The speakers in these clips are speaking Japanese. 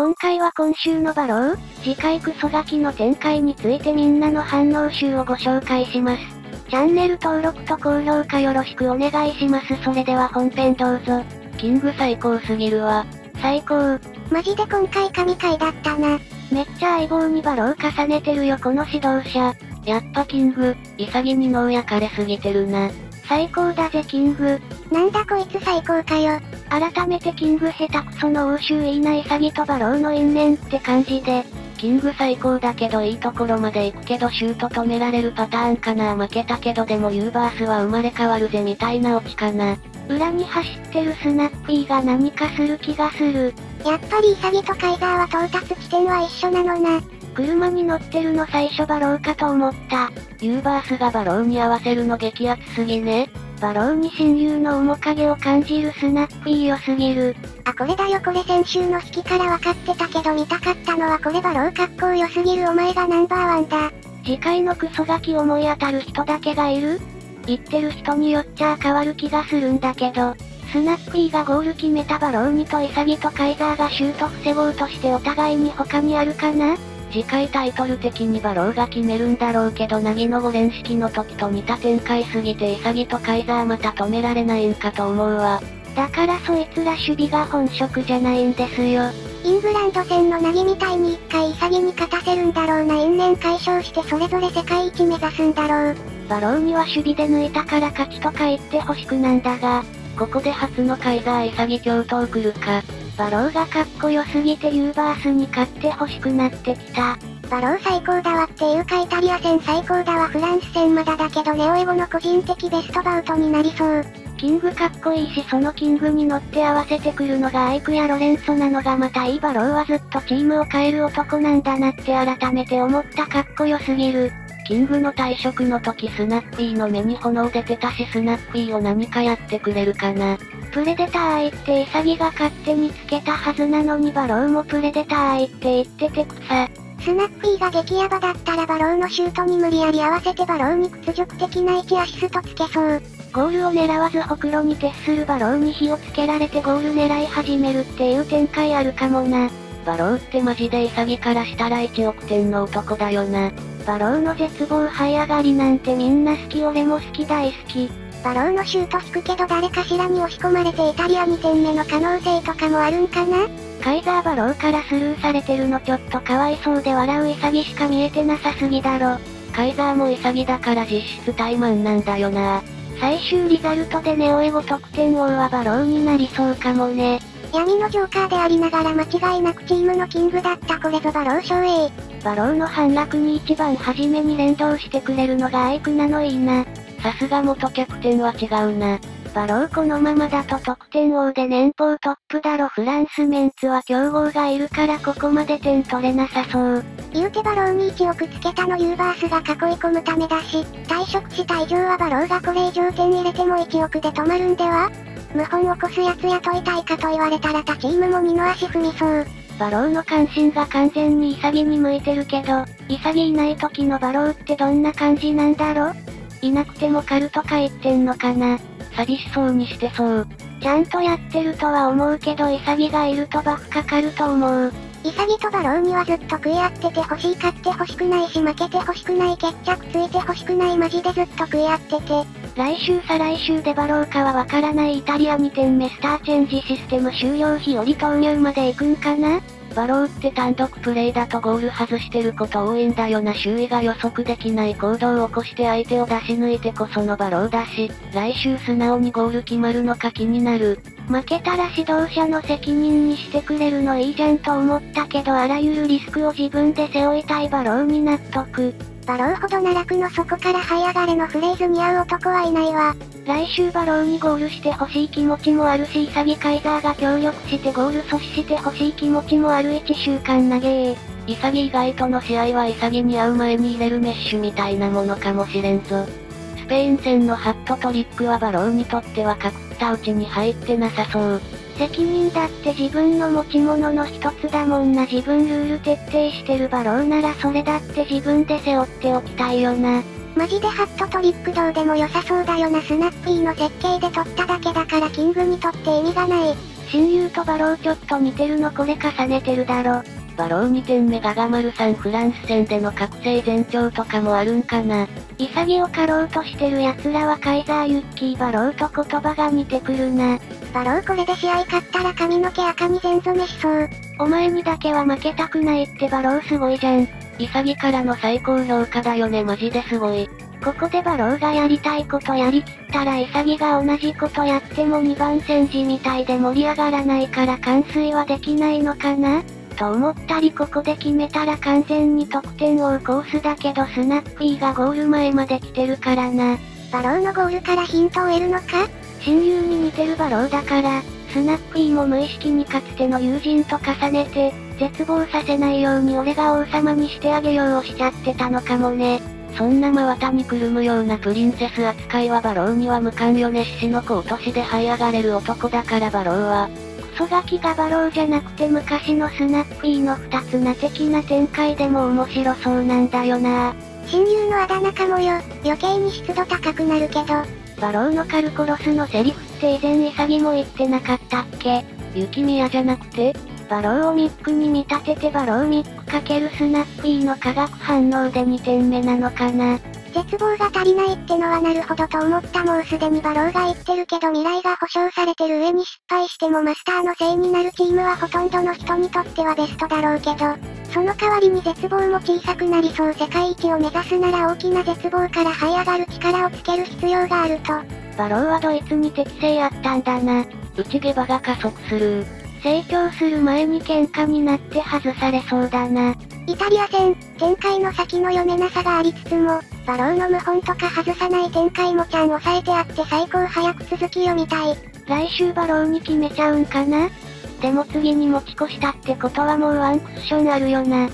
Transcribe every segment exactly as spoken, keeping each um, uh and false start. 今回は今週のバロー、次回クソガキの展開についてみんなの反応集をご紹介します。チャンネル登録と高評価よろしくお願いします。それでは本編どうぞ。キング最高すぎるわ。最高。マジで今回神回だったな。めっちゃ相棒にバロー重ねてるよこの指導者。やっぱキング、潔に脳焼かれすぎてるな。最高だぜキング。なんだこいつ最高かよ。改めてキング下手くその欧州いいな潔と馬狼の因縁って感じで、キング最高だけどいいところまで行くけどシュート止められるパターンかな。負けたけどでもユーバースは生まれ変わるぜみたいなオチかな。裏に走ってるスナッピーが何かする気がする。やっぱり潔とカイザーは到達地点は一緒なのな。車に乗ってるの最初馬狼かと思った。ユーバースが馬狼に合わせるの激アツすぎね。馬狼に親友の面影を感じるスナッピー良すぎる。あ、これだよこれ先週の引きから分かってたけど見たかったのはこれ馬狼格好良すぎるお前がナンバーワンだ。次回のクソガキ思い当たる人だけがいる？言ってる人によっちゃ変わる気がするんだけど、スナッピーがゴール決めた馬狼にと潔とカイザーがシュート防ごうとしてお互いに他にあるかな？次回タイトル的に馬狼が決めるんだろうけど凪のご連式の時と似た展開すぎて潔とカイザーまた止められないんかと思うわ。だからそいつら守備が本職じゃないんですよ。イングランド戦の凪みたいに一回潔に勝たせるんだろうな因縁解消してそれぞれ世界一目指すんだろう。馬狼には守備で抜いたから勝ちとか言ってほしくなんだが、ここで初のカイザー潔共闘来るか。馬狼がかっこよすぎてユーバースに勝ってほしくなってきた。馬狼最高だわっていうかイタリア戦最高だわフランス戦まだだけどネオエゴの個人的ベストバウトになりそう。キングかっこいいしそのキングに乗って合わせてくるのがアイクやロレンソなのがまたいい。馬狼はずっとチームを変える男なんだなって改めて思った。かっこよすぎる。キングの退職の時スナッピーの目に炎出てたしスナッピーを何かやってくれるかな。プレデター愛って潔が勝手につけたはずなのに馬狼もプレデター愛って言ってて草。スナッピーが激ヤバだったら馬狼のシュートに無理やり合わせて馬狼に屈辱的な一アシストつけそう。ゴールを狙わずほくろに徹する馬狼に火をつけられてゴール狙い始めるっていう展開あるかもな。馬狼ってマジで潔からしたらいちおくてんの男だよな。馬狼の絶望這い上がりなんてみんな好き俺も好き大好き。馬狼のシュート引くけど誰かしらに押し込まれてイタリアにてんめの可能性とかもあるんかな。カイザー馬狼からスルーされてるのちょっとかわいそうで笑う潔しか見えてなさすぎだろ。カイザーも潔だから実質怠慢なんだよな。最終リザルトでネオエゴ得点王は馬狼になりそうかもね。闇のジョーカーでありながら間違いなくチームのキングだったこれぞ馬狼勝栄。馬狼の反落に一番初めに連動してくれるのがアイクなのいいな。さすが元キャプテンは違うな。馬狼このままだと得点王で年俸トップだろ。フランスメンツは強豪がいるからここまで点取れなさそう。言うて馬狼にいちおくつけたのユーバースが囲い込むためだし、退職した以上は馬狼がこれ以上点入れてもいちおくで止まるんでは？謀反起こすやつ雇いたいかと言われたら他チームも二の足踏みそう。馬狼の関心が完全に潔に向いてるけど、潔いない時の馬狼ってどんな感じなんだろ？いなくても狩るとか言ってんのかな。寂しそうにしてそう。ちゃんとやってるとは思うけど潔がいるとバフかかると思う。潔と馬狼にはずっと食い合っててほしい。勝ってほしくないし負けてほしくない。決着ついてほしくない。マジでずっと食い合ってて。来週再来週で馬狼かはわからない。イタリアにてんめスターチェンジシステム終了日より投入まで行くんかな。馬狼って単独プレイだとゴール外してること多いんだよな。周囲が予測できない行動を起こして相手を出し抜いてこその馬狼だし、来週素直にゴール決まるのか気になる。負けたら指導者の責任にしてくれるのいいじゃんと思ったけどあらゆるリスクを自分で背負いたい馬狼に納得。馬狼ほど奈落の底から這い上がれのフレーズに合う男はいないわ。来週馬狼にゴールしてほしい気持ちもあるし、潔カイザーが協力してゴール阻止してほしい気持ちもある。いっしゅうかん長え。潔以外との試合は潔に会う前に入れるメッシュみたいなものかもしれんぞ。スペイン戦のハットトリックは馬狼にとってはかくったうちに入ってなさそう。責任だって自分の持ち物の一つだもんな。自分ルール徹底してる馬狼ならそれだって自分で背負っておきたいよな。マジでハットトリックどうでも良さそうだよな。スナッピーの設計で取っただけだからキングにとって意味がない。親友と馬狼ちょっと似てるのこれ重ねてるだろ。馬狼にてんめガガマルさんフランス戦での覚醒前兆とかもあるんかな。潔を狩ろうとしてる奴らはカイザーユッキー馬狼と言葉が似てくるな。馬狼これで試合勝ったら髪の毛赤に全染めしそう。お前にだけは負けたくないって馬狼すごいじゃん。潔からの最高評価だよねマジですごい。ここで馬狼がやりたいことやりきったら潔が同じことやってもにばん戦時みたいで盛り上がらないから完遂はできないのかなと思ったり、ここで決めたら完全に得点王コースだけどスナッフィーがゴール前まで来てるからな。馬狼のゴールからヒントを得るのか。親友に似てる馬狼だからスナッフィーも無意識にかつての友人と重ねて絶望させないように俺が王様にしてあげようをしちゃってたのかもね。そんな真綿にくるむようなプリンセス扱いは馬狼には無関よね。獅子の子落としで這い上がれる男だから馬狼は。クソガキが馬狼じゃなくて昔のスナッフィーの二つ名的な展開でも面白そうなんだよな。親友のあだ名かもよ。余計に湿度高くなるけど。馬狼の狩る殺すのセリフって以前潔も言ってなかったっけ。雪宮じゃなくて馬狼をミックに見立てて馬狼ミック×スナッフィーの化学反応でにてんめなのかな。絶望が足りないってのはなるほどと思った。もうすでに馬狼が言ってるけど未来が保証されてる上に失敗してもマスターのせいになるチームはほとんどの人にとってはベストだろうけど、その代わりに絶望も小さくなりそう。世界一を目指すなら大きな絶望から這い上がる力をつける必要があると。馬狼はドイツに適性あったんだな。内下馬が加速する成長する前に喧嘩になって外されそうだな。イタリア戦、展開の先の読めなさがありつつも、馬狼の無本とか外さない展開もちゃん抑えてあって最高早く続き読みたい。来週馬狼に決めちゃうんかな。でも次に持ち越したってことはもうワンクッションあるよな。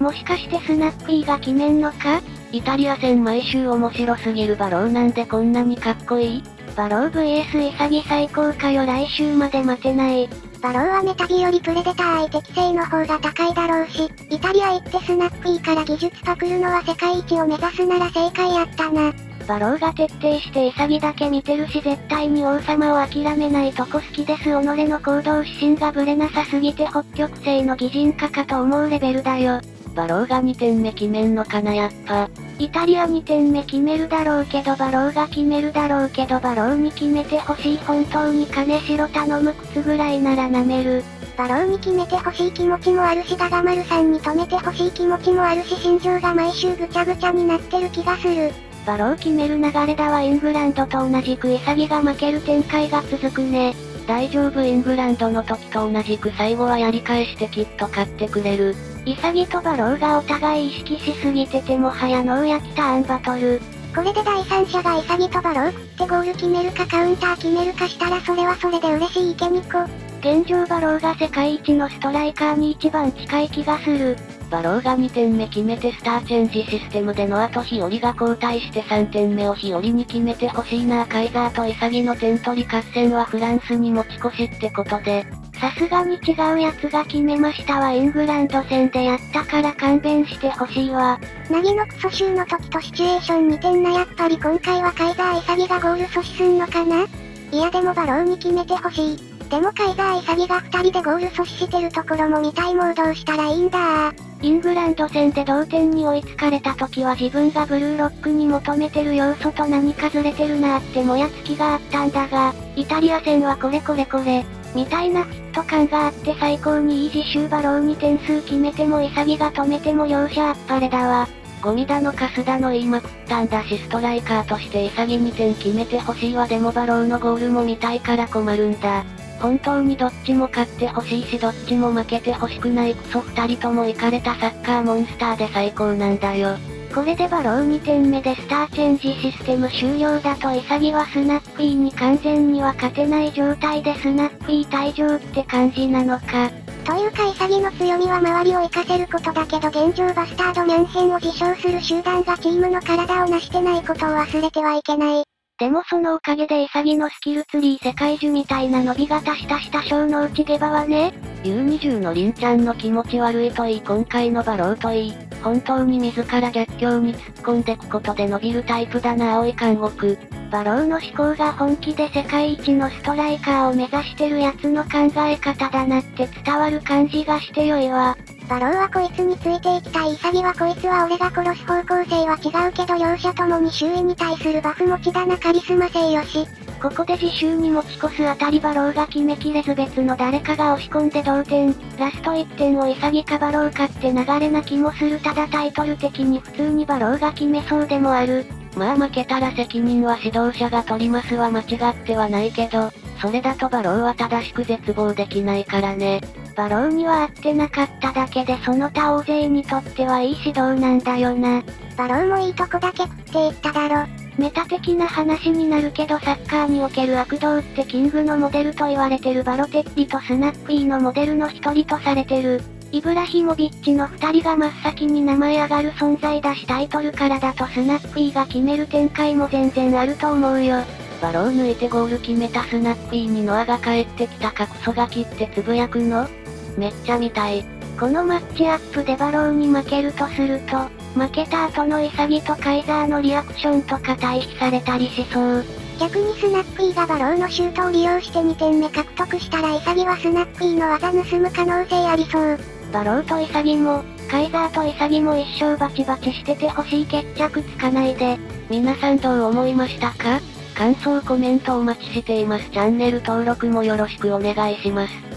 もしかしてスナッフィーが決めんのか。イタリア戦毎週面白すぎる。馬狼なんでこんなにかっこいい。馬狼 ブイエス 潔最高かよ。来週まで待てない。馬狼はメタビよりプレデター愛適性の方が高いだろうし、イタリア行ってスナッフィーから技術パクるのは世界一を目指すなら正解やったな。馬狼が徹底して潔だけ見てるし絶対に王様を諦めないとこ好きです。己の行動指針がぶれなさすぎて北極星の擬人化かと思うレベルだよ。馬狼がにてんめ決めんのかな。やっぱイタリアにてんめ決めるだろうけど馬狼が決めるだろうけど馬狼に決めてほしい。本当に金城頼む靴ぐらいなら舐める。馬狼に決めてほしい気持ちもあるしガガマルさんに止めてほしい気持ちもあるし、心情が毎週ぐちゃぐちゃになってる気がする。馬狼決める流れだわ。イングランドと同じく潔が負ける展開が続くね。大丈夫、イングランドの時と同じく最後はやり返してきっと勝ってくれる。潔と馬狼がお互い意識しすぎててもはやノーやきターンバトル。これで第三者が潔と馬狼食ってゴール決めるかカウンター決めるかしたらそれはそれで嬉しい。イケニコ現状馬狼が世界一のストライカーに一番近い気がする。馬狼がにてんめ決めてスターチェンジシステムでの後日和が交代してさんてんめを日和に決めてほしいな。カイザーと潔の点取り合戦はフランスに持ち越しってことでさすがに違うやつが決めましたわ。イングランド戦でやったから勘弁してほしいわ。なぎのクソ集の時とシチュエーション似てんな。やっぱり今回はカイザー潔がゴール阻止すんのかな。いやでも馬狼に決めてほしい。でもカイザー潔がふたりでゴール阻止してるところも見たい。もうどうしたらいいんだ。イングランド戦で同点に追いつかれた時は自分がブルーロックに求めてる要素と何かずれてるなーってもやつきがあったんだが、イタリア戦はこれこれこれみたいなフィット感があって最高にいい自習。馬狼に点数決めても潔が止めても容赦あっぱれだわ。ゴミだのカスだの言いまくったんだしストライカーとして潔にてん決めてほしいわ。でも馬狼のゴールも見たいから困るんだ。本当にどっちも勝ってほしいしどっちも負けてほしくないクソふたりともイカれたサッカーモンスターで最高なんだよ。これで馬狼にてんめでスターチェンジシステム終了だと潔はスナッフィーに完全には勝てない状態でスナッフィー退場って感じなのか。というか潔の強みは周りを活かせることだけど現状バスタードミャンヘンを自称する集団がチームの体を成してないことを忘れてはいけない。でもそのおかげで潔のスキルツリー世界樹みたいな伸び型したした小の内下馬はね ユーにじゅう の凛ちゃんの気持ち悪いといい今回の馬狼といい本当に自ら逆境に突っ込んでくことで伸びるタイプだな。青い監獄馬狼の思考が本気で世界一のストライカーを目指してるやつの考え方だなって伝わる感じがして良いわ。馬狼はこいつについていきたい。潔はこいつは俺が殺す方向性は違うけど両者ともに周囲に対するバフ持ちだな。カリスマ性よし。ここで自習に持ち越すあたり馬狼が決めきれず別の誰かが押し込んで同点。ラストいってんを潔か馬狼かって流れな気もする。ただタイトル的に普通に馬狼が決めそうでもある。まあ負けたら責任は指導者が取りますは間違ってはないけど、それだと馬狼は正しく絶望できないからね。馬狼には合ってなかっただけでその他大勢にとってはいい指導なんだよな。馬狼もいいとこだけ食っていっただろ。メタ的な話になるけどサッカーにおける悪童ってキングのモデルと言われてるバロテッリとスナッピーのモデルの一人とされてる。イブラヒモビッチの二人が真っ先に名前上がる存在だしタイトルからだとスナッピーが決める展開も全然あると思うよ。馬狼抜いてゴール決めたスナッピーにノアが帰ってきたかクソガキってつぶやくのめっちゃ見たい。このマッチアップで馬狼に負けるとすると、負けた後の潔とカイザーのリアクションとか対比されたりしそう。逆にスナッピーが馬狼のシュートを利用してにてんめ獲得したら潔はスナッピーの技盗む可能性ありそう。馬狼と潔も、カイザーと潔も一生バチバチしててほしい。決着つかないで。皆さんどう思いましたか？感想コメントお待ちしています。チャンネル登録もよろしくお願いします。